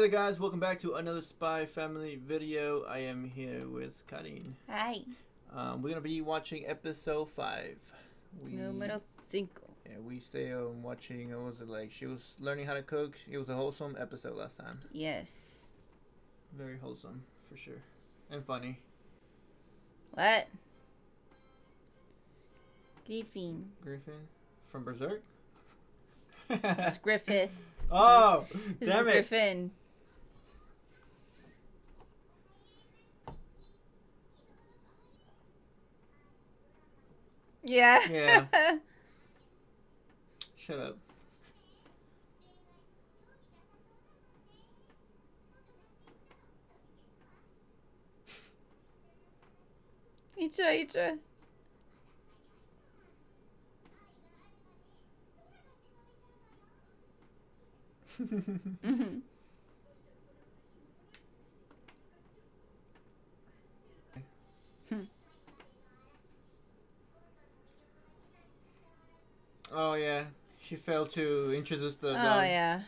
Hey there guys, welcome back to another Spy Family video. I am here with Karine. Hi. We're going to be watching episode 5. Número 5. Yeah, we stay on watching, what was it like? She was learning how to cook. It was a wholesome episode last time. Yes. Very wholesome, for sure. And funny. What? Griffin. Griffin? From Berserk? That's Griffith. Oh, this damn is it. Griffin. Yeah. Yeah. Shut up. Icha. Mm-hmm. Oh yeah, she failed to introduce the dog. Yeah.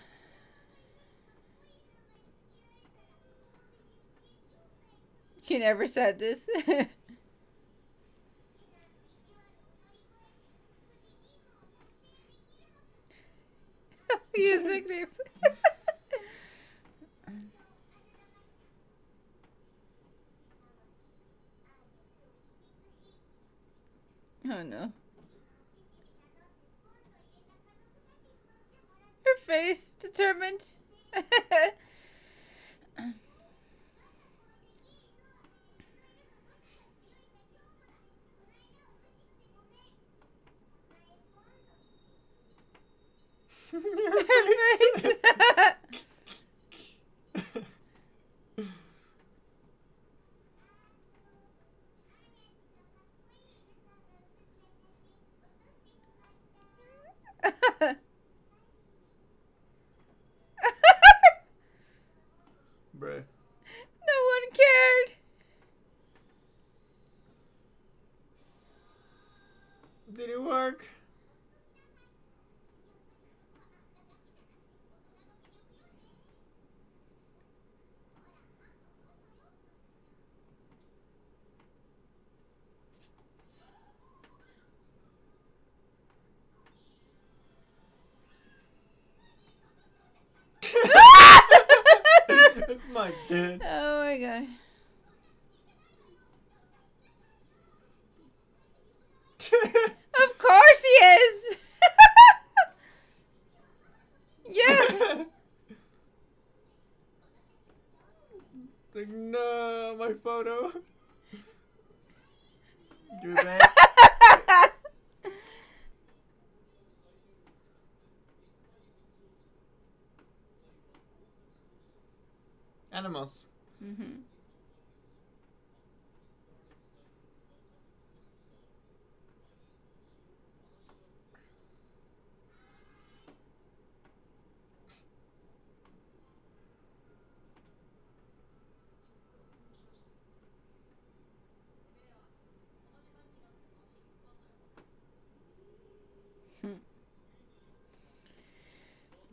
You never said this. Oh no. Her face, determined. Bruh. No one cared. Did it work? My dude. Oh my god. Of course he is. Yeah. Like, no, my photo. Do that. Animals. Mm-hmm.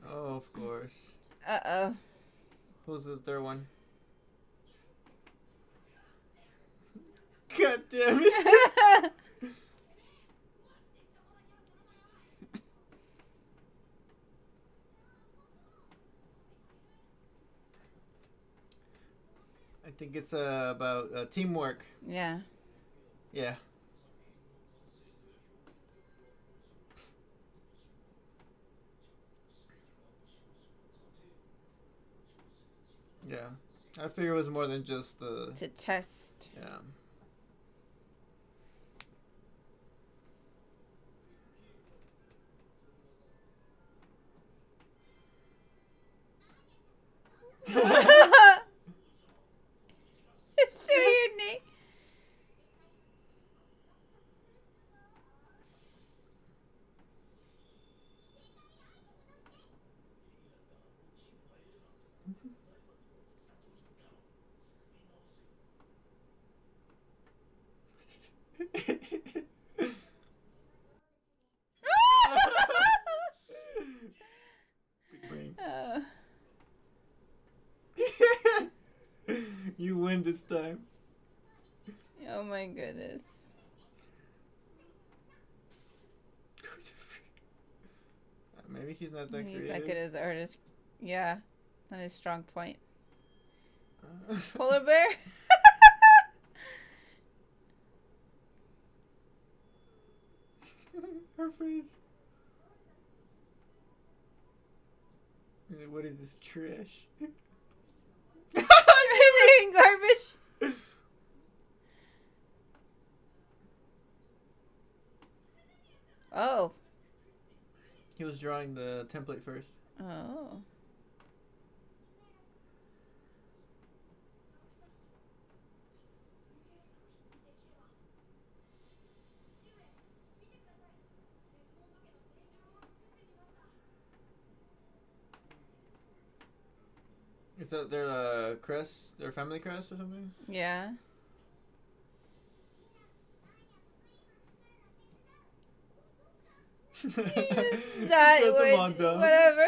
Oh, of course. Uh-oh. Who's the third one? God damn it! I think it's about teamwork. Yeah. Yeah. Yeah, I figure it was more than just the... It's a test. Yeah. It's too unique. this time. Oh my goodness. Maybe he's not that good. He's not good as an artist. Yeah, not his strong point. Polar bear? Her face. What is this trash? Eating garbage. Oh. He was drawing the template first. Oh. Is that their crest? Their family crest or something? Yeah. You just died. Just with whatever.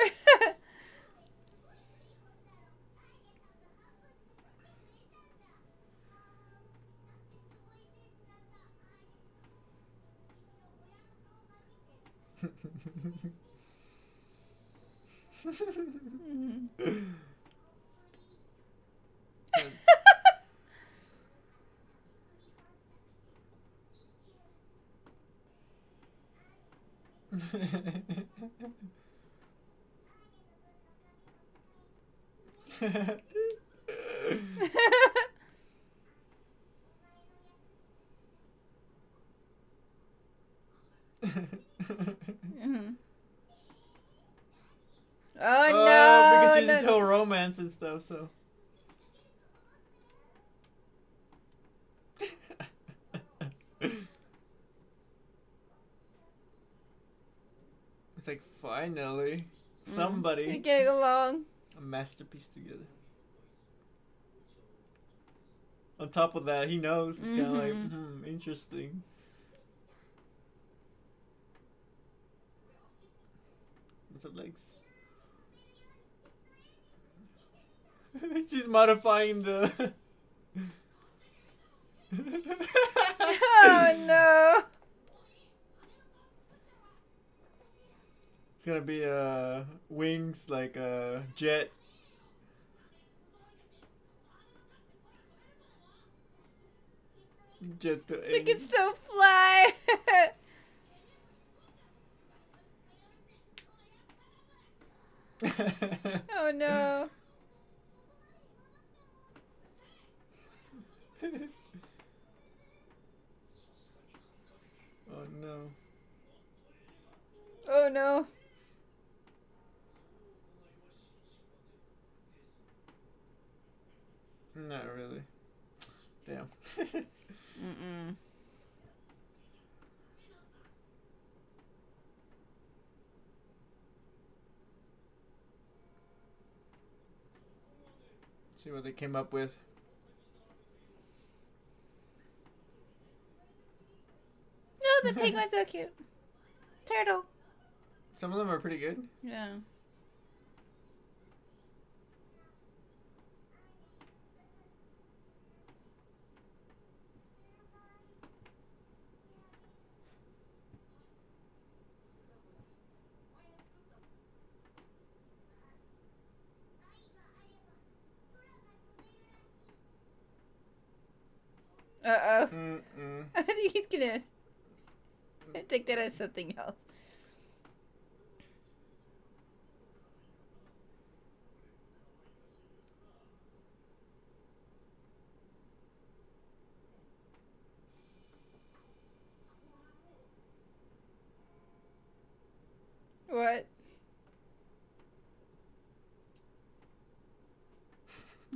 Mm-hmm. Mm-hmm. Oh no! Because he's into romance and stuff, so. It's like, finally, somebody. You're getting along. A masterpiece together. On top of that, he knows. It's kind of like, interesting. What's her legs? She's modifying the... Oh, no. It's gonna be wings like a jet. Jet to so it can still fly. Oh no. Oh no. Oh no. Not really. Damn. Mm-mm. See what they came up with. Oh, the penguin's so cute. Turtle. Some of them are pretty good. Yeah. Uh oh. I think he's gonna take that as something else. What?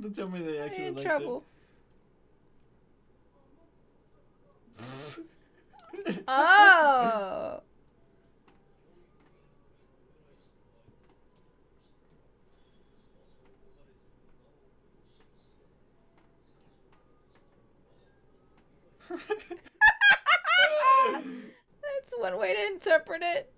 Don't tell me they actually liked it. Trouble. Oh. That's one way to interpret it.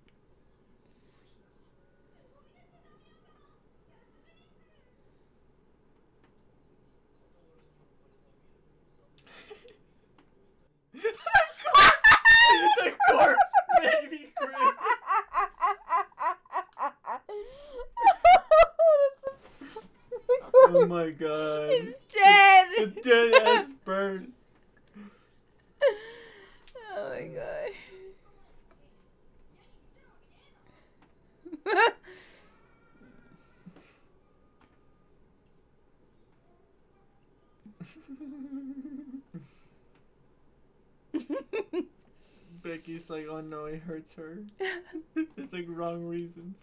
my god. He's dead. The dead ass bird. Oh my god. Becky's like, oh no, it hurts her. It's like wrong reasons.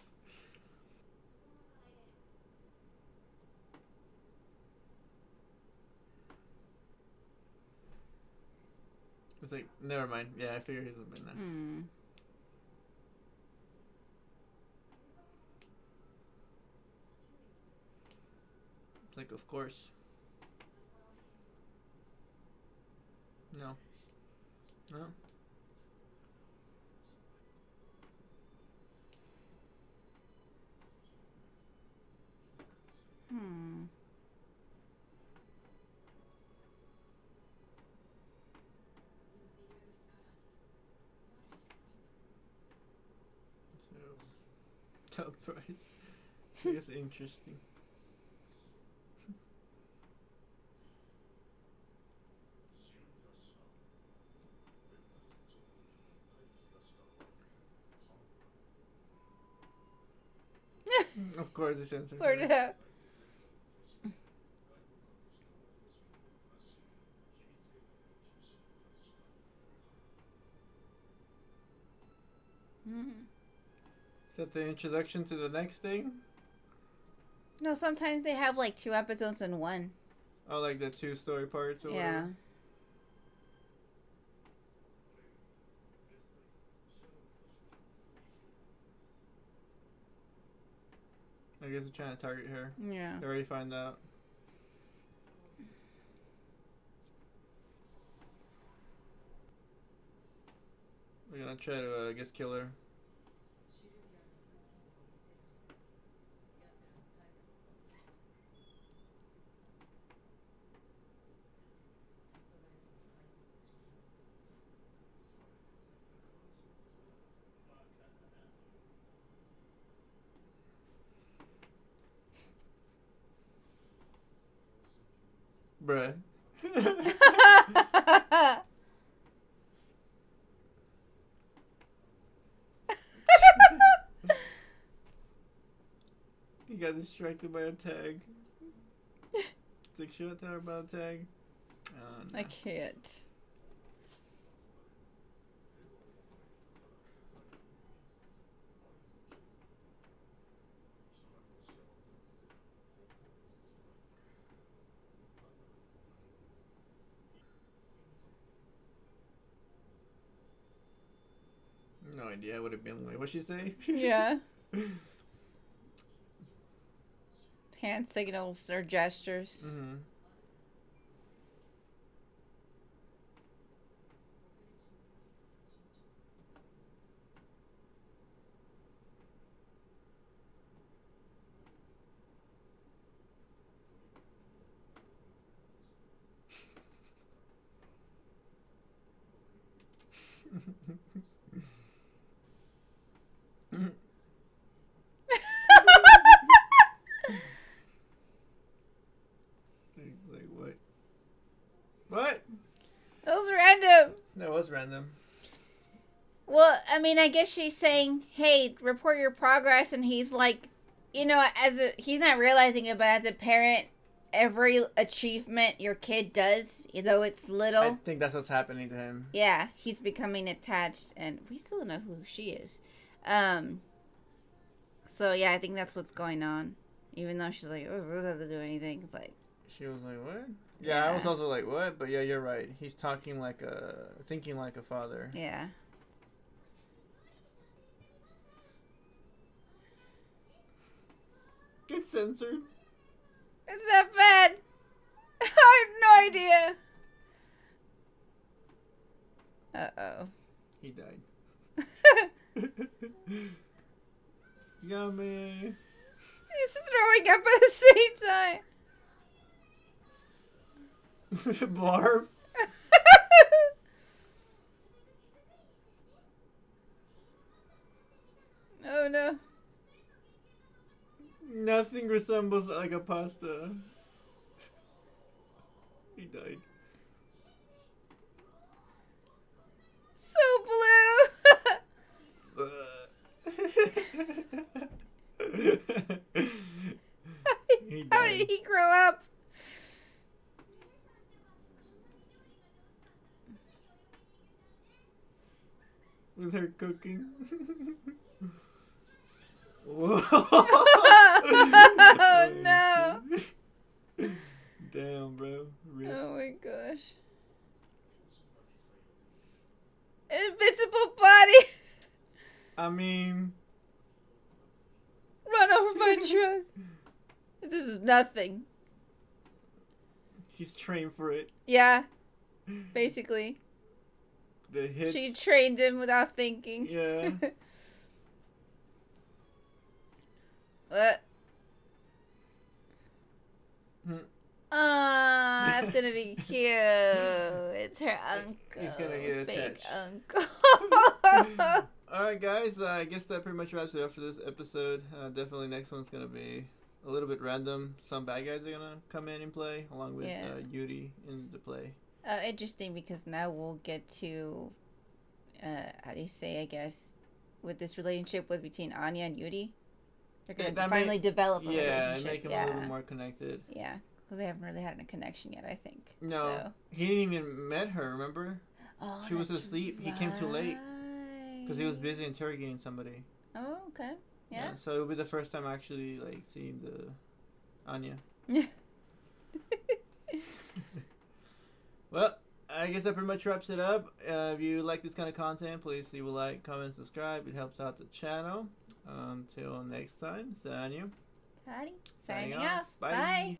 It's like, never mind. Yeah, I figured he hasn't been there. Mm. It's like, of course. No. No. Hmm. So, top price. I guess interesting. Of course, the sensor. Poured it out. Is that the introduction to the next thing? No, sometimes they have like 2 episodes in one. Oh, like the 2 story parts or yeah. Whatever? I guess they're trying to target her. Yeah. They already find out. They're gonna try to, I guess, kill her. Bruh. He got distracted by a tag. It's like, should I tell her about a tag? No. I can't. No idea. I would have been like, what'd she say? Yeah. Hand signals or gestures. Mm-hmm. Random. Well, I mean, I guess she's saying, hey, report your progress, and he's like, you know, he's not realizing it, but as a parent, every achievement your kid does, though it's little. I think that's what's happening to him. Yeah, he's becoming attached, and we still don't know who she is. So, yeah, I think that's what's going on. Even though she's like, oh, this doesn't have to do anything. It's like... She was like, what? Yeah, yeah, I was also like, what? But yeah, you're right. He's talking like a... Thinking like a father. Yeah. It's censored. It's that bad. I have no idea. Uh-oh. He died. Yummy. He's throwing up at the same time. Barb. Oh no. Nothing resembles like a pasta. he died. So blue. How did he grow up? With her cooking. Whoa. Oh no. Damn, bro. Rip. Oh my gosh. Invincible body. I mean, run over by a truck. This is nothing. He's trained for it. Yeah. Basically. The hits. She trained him without thinking. Yeah. What? Ah, that's gonna be cute. It's her uncle. He's gonna get fake uncle. All right, guys. I guess that pretty much wraps it up for this episode. Definitely, next one's gonna be a little bit random. Some bad guys are gonna come in and play along with Yuri in the play. Interesting, because now we'll get to how do you say? I guess with this relationship between Anya and Yuri, they're gonna finally develop a relationship. Yeah, make them a little more connected. Yeah. Because they haven't really had a connection yet, I think. No. So. He didn't even met her, remember? Oh, she was asleep. Right. He came too late. Because he was busy interrogating somebody. Oh, okay. Yeah. Yeah, so it'll be the first time actually, like, seeing the Anya. Well, I guess that pretty much wraps it up. If you like this kind of content, please leave a like, comment, subscribe. It helps out the channel. Until next time, it's Anya. Signing off. Bye. Bye.